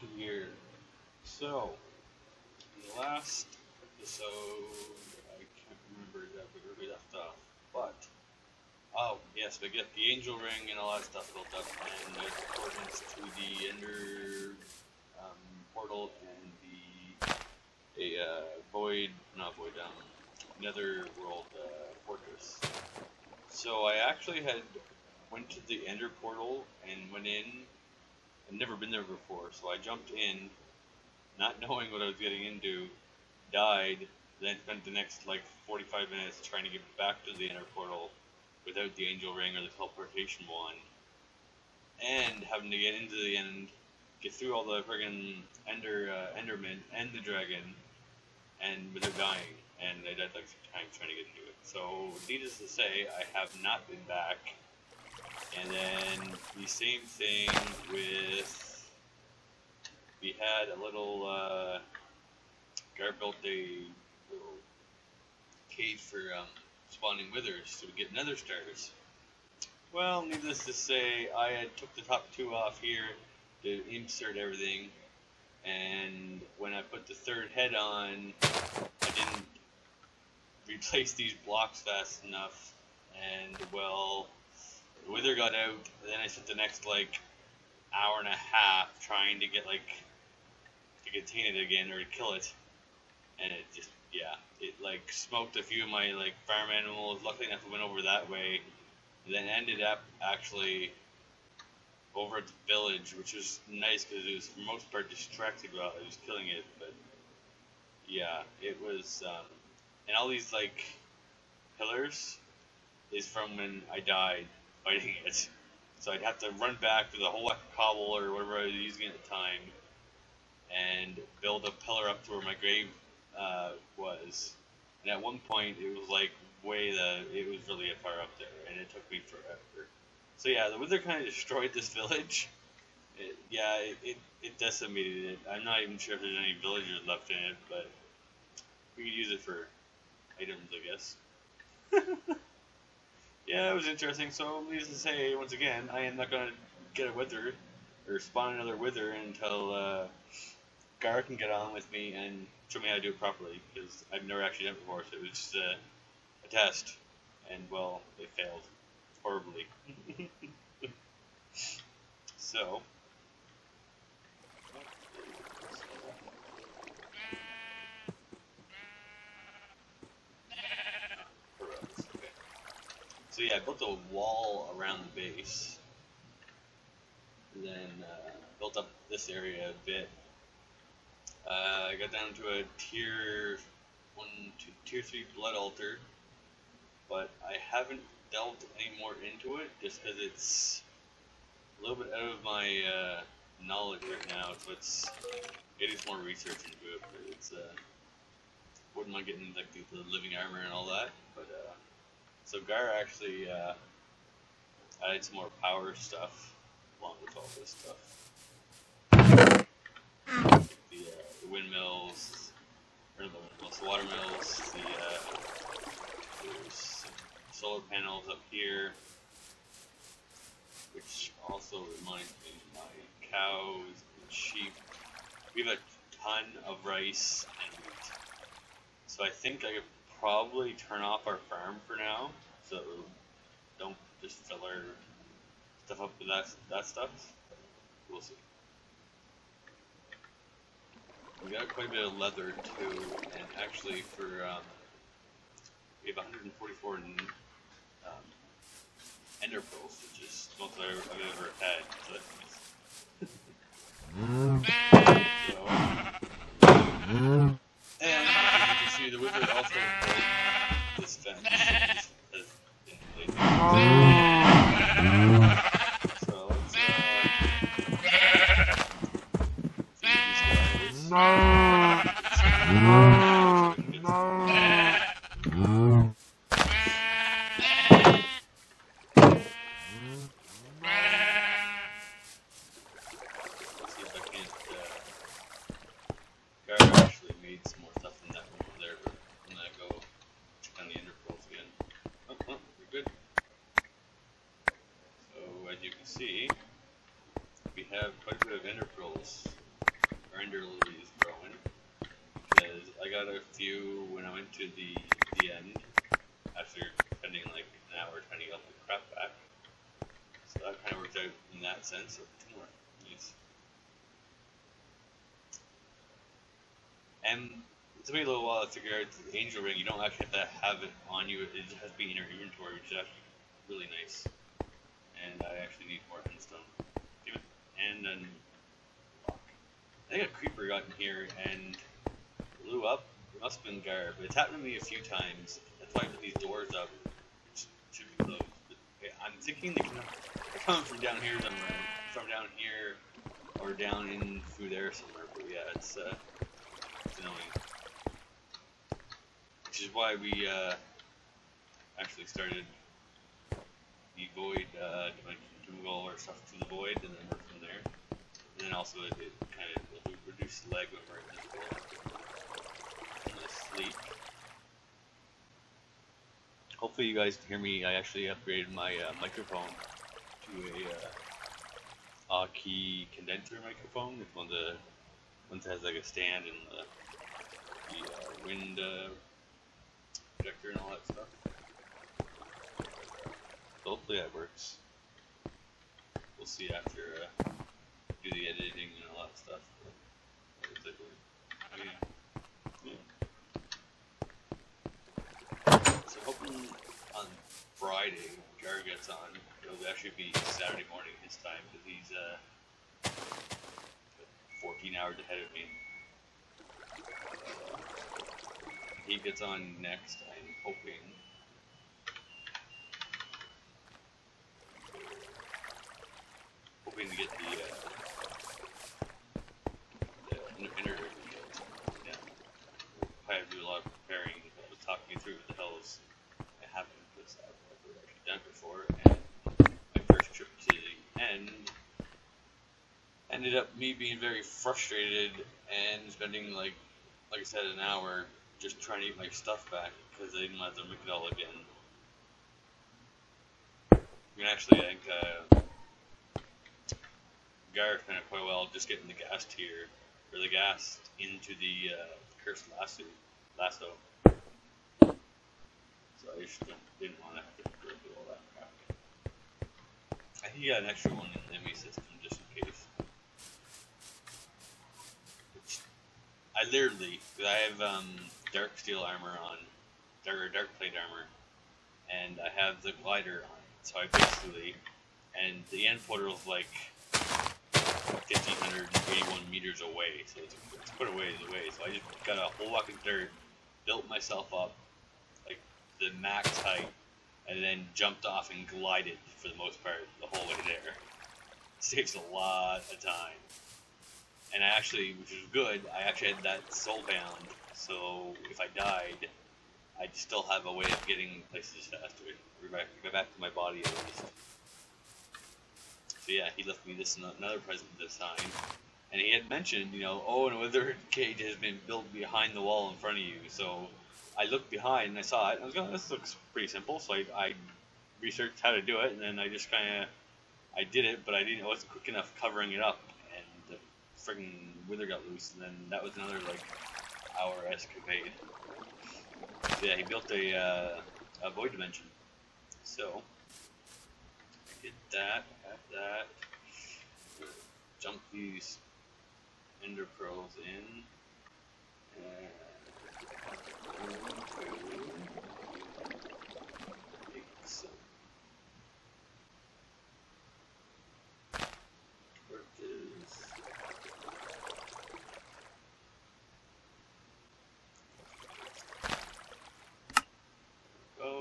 Jared here. So, in the last episode, I can't remember exactly where we left off, but, oh, yes, we get the angel ring and all that stuff built up, and the coordinates to the ender portal and the nether world fortress. So I actually had went to the ender portal and went in. I'd never been there before, so I jumped in, not knowing what I was getting into, died, then spent the next like 45 minutes trying to get back to the inner portal without the angel ring or the teleportation wand, and having to get into the end, get through all the friggin' endermen and the dragon, and without dying, and I died like 6 times trying to get into it. So needless to say, I have not been back. And then the same thing with, we had a little, Gar built a little cage for spawning withers so we get nether stars. Well, needless to say, I had took the top 2 off here to insert everything, and when I put the 3rd head on, I didn't replace these blocks fast enough, and well, the wither got out, and then I spent the next like hour and a half trying to get to contain it again or to kill it, and it just, yeah, it like smoked a few of my like farm animals. Luckily enough, it went over that way, and then ended up actually over at the village, which was nice because it was for the most part distracted while I was killing it. But yeah, it was, and all these like pillars is from when I died fighting it. So I'd have to run back to the whole cobble or whatever I was using at the time and build a pillar up to where my grave was. And at one point it was like it was really far up there, and it took me forever. So yeah, the wither kind of destroyed this village. It decimated it. I'm not even sure if there's any villagers left in it, but we could use it for items, I guess. Yeah, it was interesting. So, needless to say, once again, I am not going to get a wither or spawn another wither until Gar can get on with me and show me how to do it properly, because I've never actually done it before, so it was just a test, and, well, it failed horribly. So, yeah, I built a wall around the base, and then built up this area a bit. I got down to a tier 3 blood altar, but I haven't delved any more into it just because it's a little bit out of my knowledge right now. So it is more research into it, but it's wouldn't mind getting like the living armor and all that, but. So Gar actually added some more power stuff along with all this stuff. The windmills, or the windmills, the watermills, there's some solar panels up here, which also reminds me of my cows and sheep. We have a ton of rice and wheat, so I think I could probably turn off our farm for now, so don't just fill our stuff up with that stuff. We'll see. We got quite a bit of leather too, and actually for we have 144 ender pearls, which is most I've ever had. So the wizard also built this fence. So let's these guys. Let's see if I can't Gar actually made some more stuff in that one. See, we have quite a bit of ender pearls, ender lily is growing. Because I got a few when I went to the end, after spending like an hour trying to get all the crap back. So that kind of worked out in that sense. So it's more nice. And it took me a little while to figure out the angel ring. You don't actually have to have it on you. It just has to be in your inventory, which is actually really nice. And I actually need more endstone. And then I think a creeper got in here and blew up. It must have been Gar, but it's happened to me a few times. That's why I put these doors up, which should be closed. But yeah, I'm thinking they come from down here somewhere, from down here, or down in through there somewhere. But yeah, it's annoying. Which is why we actually started the Void Dimension. All our stuff to the void and then work from there. And then also it kind of will reduce lag when we're in the void. I'm gonna sleep. Hopefully you guys can hear me. I actually upgraded my microphone to a AKG condenser microphone. It's one of the ones that has like a stand and the wind projector and all that stuff. So hopefully that works. We'll see after do the editing and all that stuff. But I mean, yeah. So hoping on Friday Jared gets on. It'll actually be Saturday morning his time because he's 14 hours ahead of me. He gets on next. I'm hoping. To get the ender ring. Yeah. I had to do a lot of preparing. I was talking through what the hell is happening because I've never actually done it before. And my first trip to the end ended up me being very frustrated and spending like I said, an hour just trying to get my stuff back because I didn't have to make it all again. And actually, I think. Gareth spent it quite well just getting the gas tier, or the gas into the cursed lasso. So I just didn't want to have to go through all that crap. I think he got an extra one in the ME system just in case. Which I literally, because I have dark steel armor on, or dark plate armor, and I have the glider on. So I basically, and the end portal is like 1,581 meters away, so it's quite a ways away. So I just got a whole walk of dirt, built myself up like the max height, and then jumped off and glided for the most part the whole way there. It saves a lot of time, and I actually, which is good, I actually had that soul bound, so if I died, I'd still have a way of getting places faster, go back to my body at least. So yeah, he left me this another present this time, and he had mentioned, you know, oh, and a wither cage has been built behind the wall in front of you. So I looked behind and I saw it, and I was going, this looks pretty simple. So I researched how to do it, and then I just kind of I did it, but I wasn't quick enough covering it up, and the friggin' wither got loose, and then that was another like hour escapade. So yeah, he built a void dimension. So. Get that, have that, jump these ender pearls in, and make some. Torches. Go.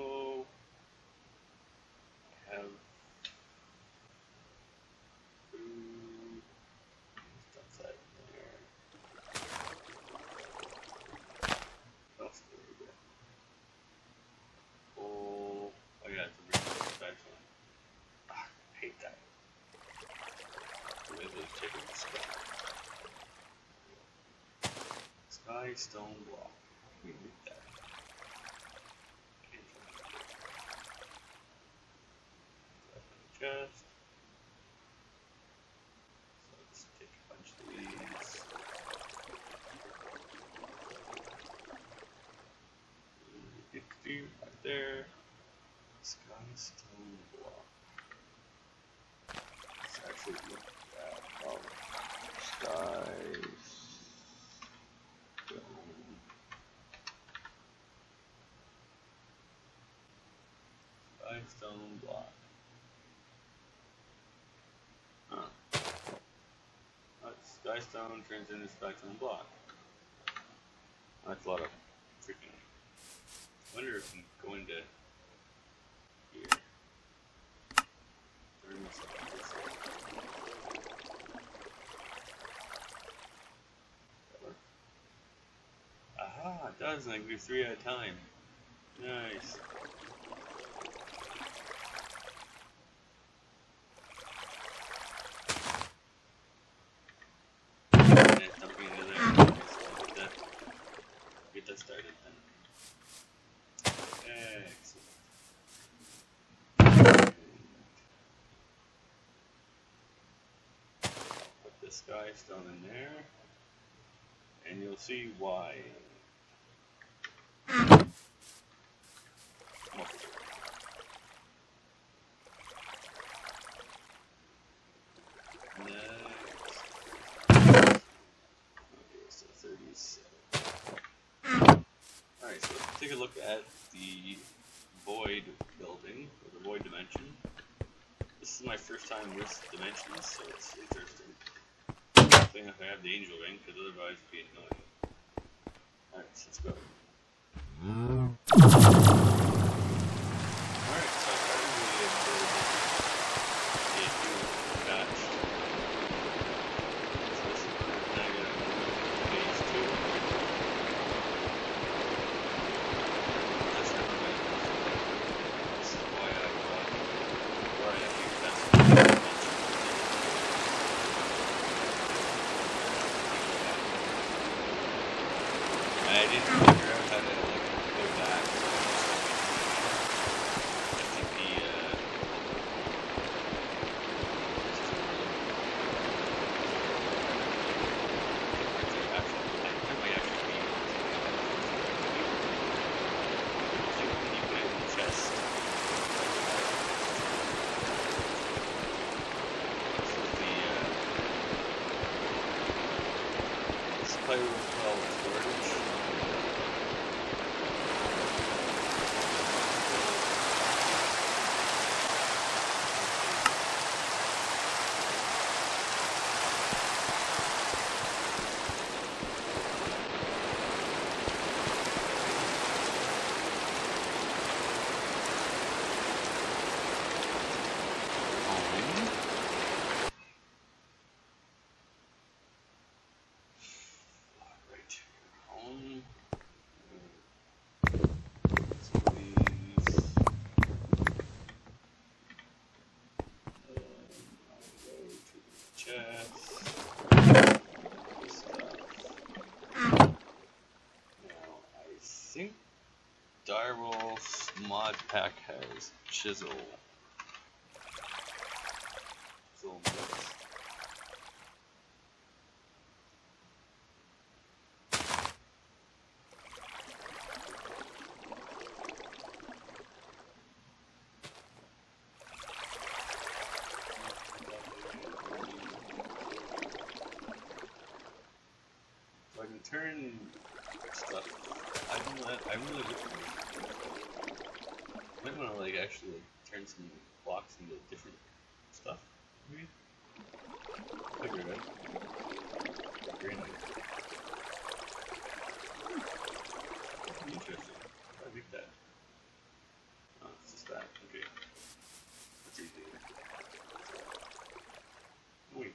I have. Sky stone block. We need that. Okay. So let's take a bunch of these. there. Sky stone block. Let's actually look at that problem. Sky stone. Sky stone block. Huh. That's sky stone turns into sky stone block. That's a lot of freaking. I wonder if I'm going to. Here. Turn this up this way. Aha, it does, and I can do 3 at a time. Nice. Sky stone in there, and you'll see why. Next. Okay, so 37. Alright, so let's take a look at the void building, or the void dimension. This is my first time with dimensions, so it's interesting. I have the angel ring, because otherwise it'd be annoying. Alright, so let's go. Alright, so I really enjoyed a new batch. So this is now going to phase 2. That's not right. This is why I bought why I think that's I didn't figure out how to go back. I think I think you put it in the chest. This is the this play with storage. Mod pack has Chisel. Chisel mix. So I can turn stuff. I really might want to actually turn some blocks into different stuff. Maybe. Figure it out. Very nice. Interesting. I think that. Oh, it's just that. Okay. That's easy. Wait.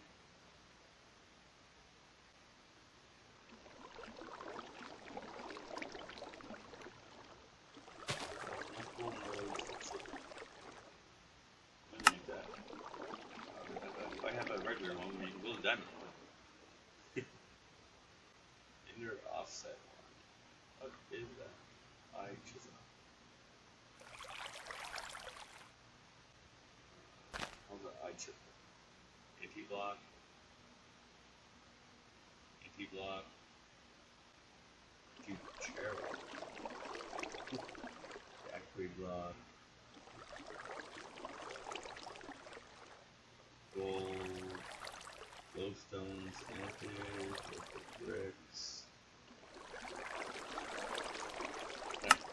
Ender offset one. What is that? I Chisel. How's that I Chisel? Anti-block. Anti-block. Anti-chair. Actually rock, gold, glowstones, antlers, bricks.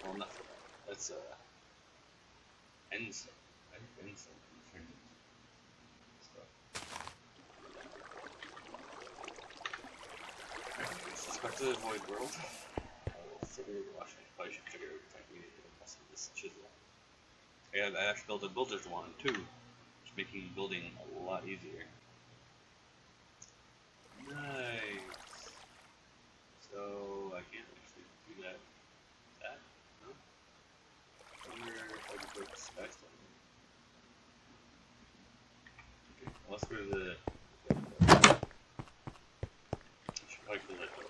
Well, not for that. That's ensign. I think ensign can turn into stuff. Alright, let's back to the void world. I should figure out exactly what to do with this chisel. And I actually built a builder's wand too, which is making building a lot easier. Nice! So, I can't actually do that. That? No? I wonder if I can put Sky Stone. Okay, let's go to the... I should probably kill that door.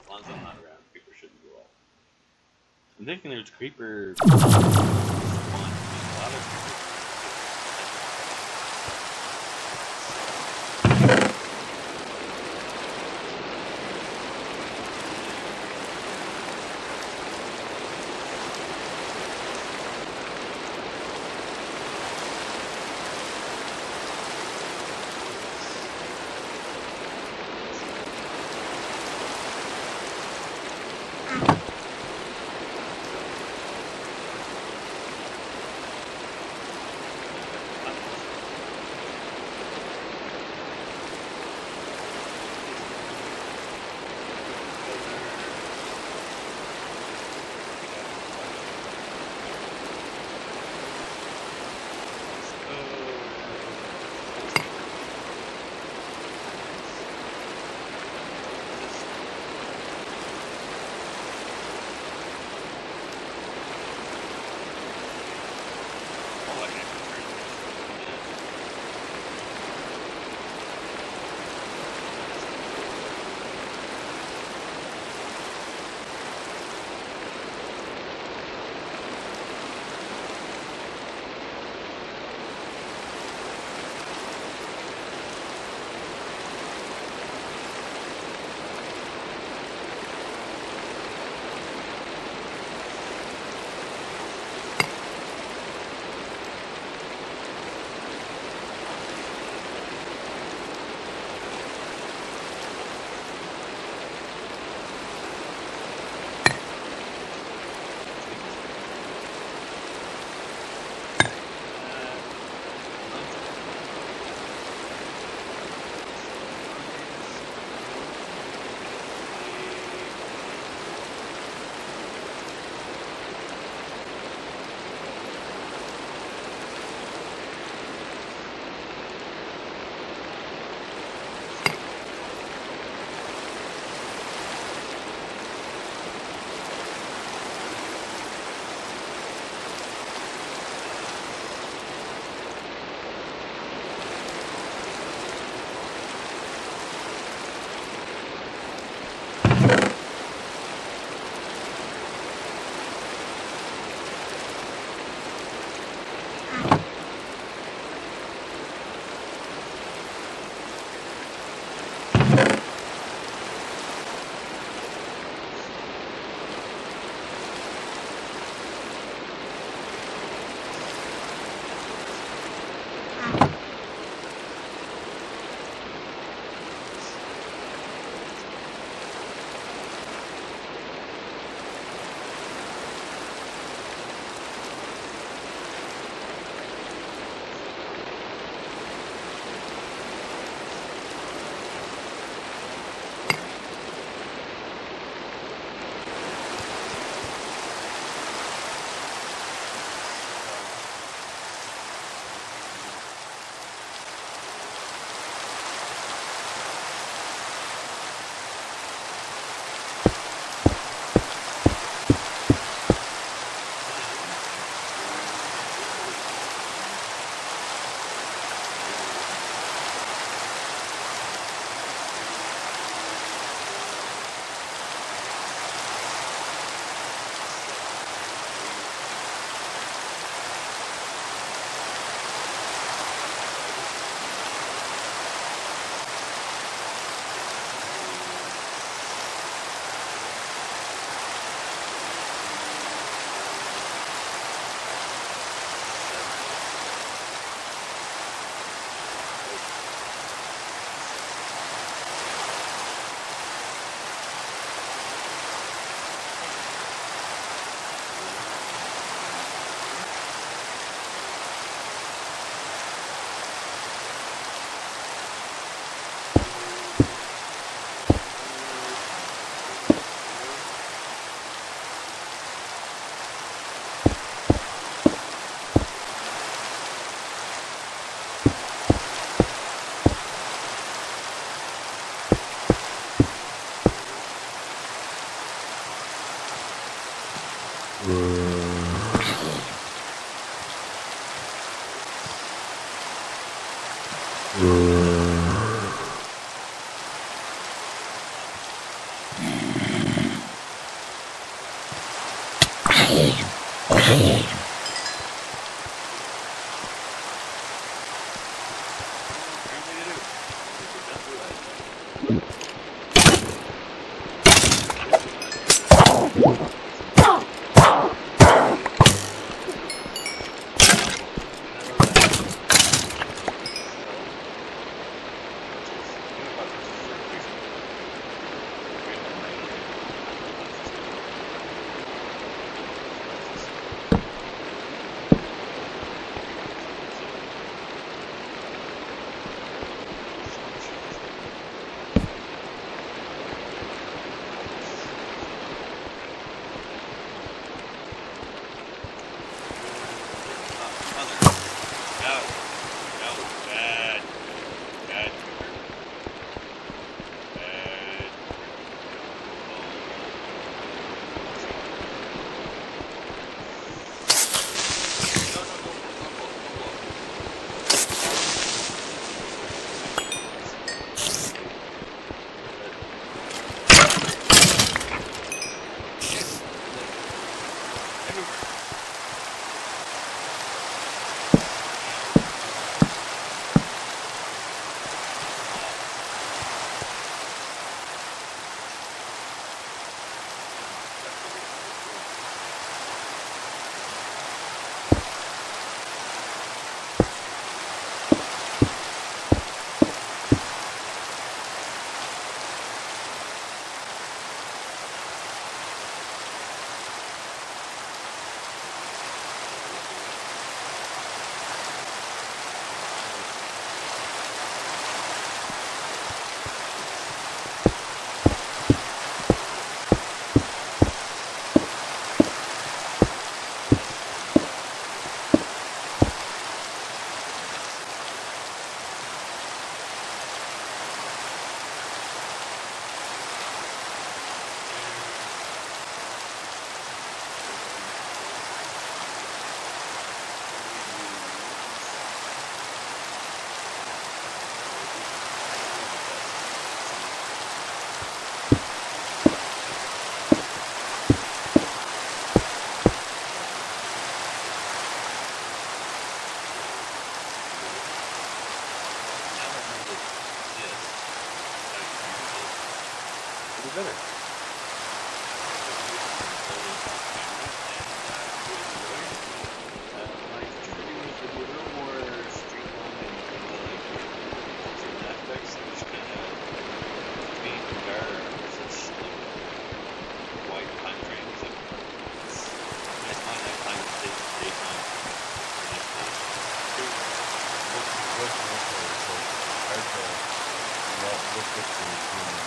As long as I'm not around, creeper shouldn't go off. I'm thinking there's creeper... a lot of creepers.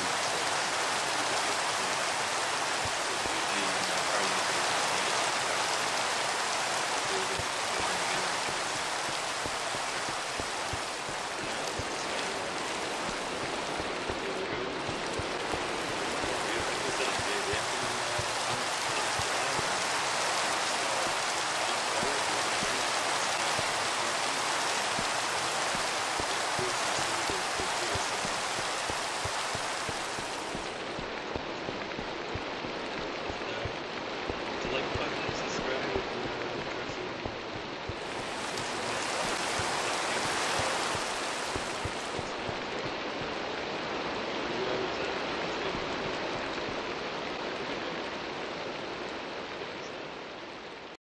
What,